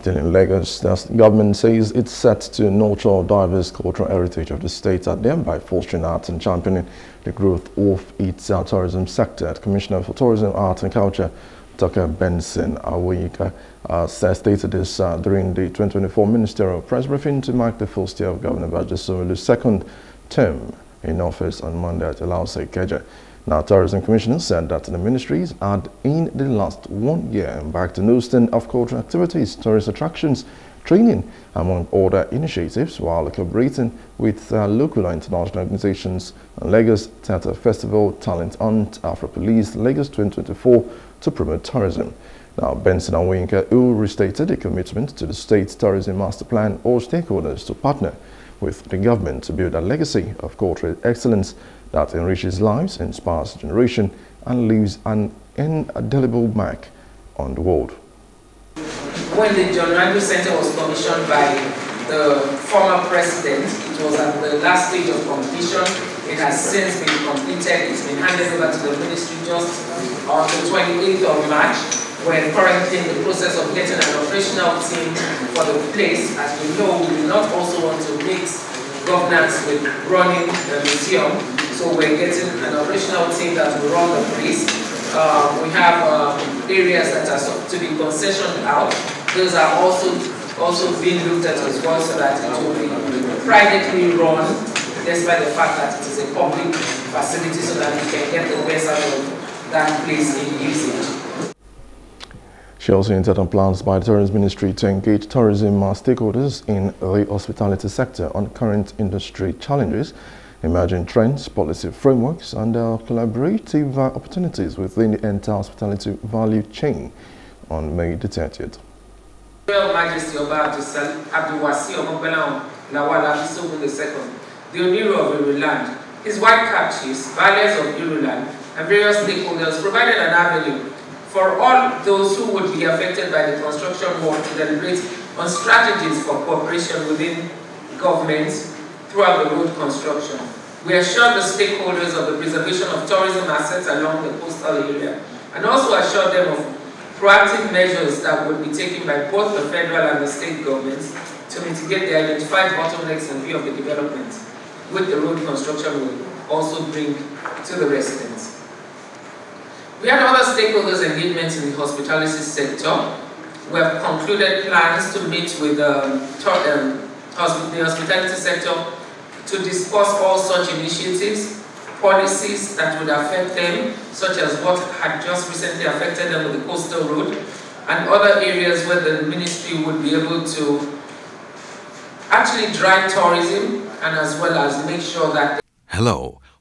Still in Lagos, the government says it's set to nurture diverse cultural heritage of the state by fostering arts and championing the growth of its tourism sector. The Commissioner for Tourism, Arts and Culture, Toke Benson-Awoyinka, stated this during the 2024 Ministerial Press Briefing to mark the first year of Governor Bajesori's second term in office on Monday at Alausa, Ikeja. Now, Tourism Commissioner said that the ministries had in the last 1 year embarked on a host of cultural activities, tourist attractions, training, among other initiatives, while collaborating with local and international organizations, Lagos Tata Festival, Talent Hunt, Afro Police, Lagos 2024 to promote tourism. Now, Benson-Awoyinka, who restated the commitment to the state's tourism master plan, urged stakeholders to partner with the government to build a legacy of cultural excellence that enriches lives, inspires generation, and leaves an indelible mark on the world. When the John Rango Center was commissioned by the former president, it was at the last stage of completion. It has since been completed. It's been handed over to the ministry just on the 28th of March. We're currently in the process of getting an operational team for the place. As we know, we do not also want to mix governance with running the museum. So we're getting an operational team that will run the place. We have areas that are to be concessioned out. Those are also being looked at as well, so that it will be privately run, despite the fact that it is a public facility, so that we can get the best out of that place in usage. She also entered on plans by the Tourism Ministry to engage tourism stakeholders in the hospitality sector on current industry challenges, emerging trends, policy frameworks, and collaborative opportunities within the entire hospitality value chain on May the 30th. Royal Majesty Oba Abdulwasiu of Mopelaun, Lawal Hissoubu II, the Oniru of Uruland, his white-capped chiefs, values of Uruland, and various stakeholders provided an avenue for all those who would be affected by the construction work to deliberate on strategies for cooperation within governments throughout the road construction. We assured the stakeholders of the preservation of tourism assets along the coastal area and also assured them of proactive measures that would be taken by both the federal and the state governments to mitigate the identified bottlenecks in view of the development, which the road construction will also bring to the residents. We had other stakeholders' engagements in the hospitality sector. We have concluded plans to meet with the hospitality sector to discuss all such initiatives, policies that would affect them, such as what had just recently affected them with the coastal road, and other areas where the ministry would be able to actually drive tourism and as well as make sure that... Hello.